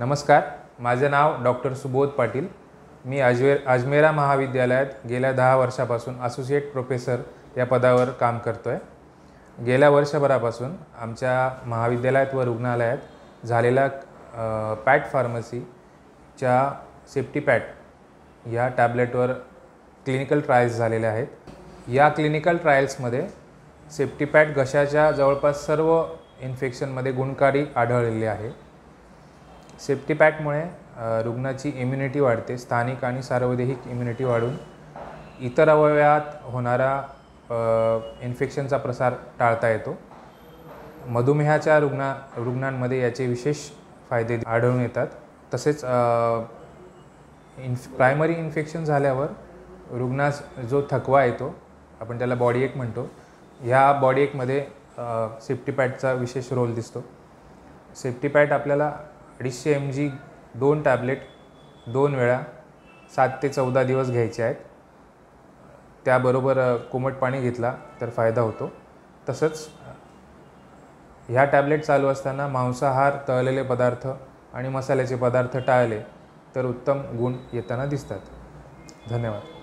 नमस्कार, माझे नाव डॉक्टर सुबोध पाटील। मी अजमेरा महाविद्यालयात गेल्या 10 वर्षापासून असोसिएट प्रोफेसर या पदावर काम करतो आहे। गेल्या वर्षभरापासून आमच्या महाविद्यालयात व रुग्णालयात झालेला पॅट फार्मसीच्या सेफ्टी पॅट या टॅबलेटवर क्लिनिकल ट्रायल्स झालेले आहेत। या क्लिनिकल ट्रायल्समध्ये सेफ्टी पॅट घशाच्या जवळपास सर्व इन्फेक्शनमध्ये गुणकारी आढळलेली आहे। सेफ्टी पॅटमुळे रुग्णाची इम्युनिटी वाढते, स्थानिक आणि सार्वजनिक इम्युनिटी वाढून इतर अवयवात होणारा इन्फेक्शनचा प्रसार टाळता येतो। मधुमेहाच्या रुग्णांमध्ये याचे विशेष फायदे आढळून येतात। तसेच प्रायमरी इन्फेक्शन झाल्यावर रुग्णास जो थकवा येतो, आपण त्याला बॉडी एक म्हणतो, ह्या बॉडी एकमध्ये सेफ्टी पॅटचा विशेष रोल दिसतो। सेफ्टी पॅट आपल्याला 250 mg 2 टॅबलेट 2 वेळा 7 ते 14 दिवस घ्यायचे आहेत। त्याबरोबर कोमट पाणी घेतला तर फायदा होतो। तसंच ह्या टॅबलेट चालू असताना मांसाहार, तळलेले पदार्थ आणि मसाल्याचे पदार्थ टाळले तर उत्तम गुण येताना दिसतात। धन्यवाद।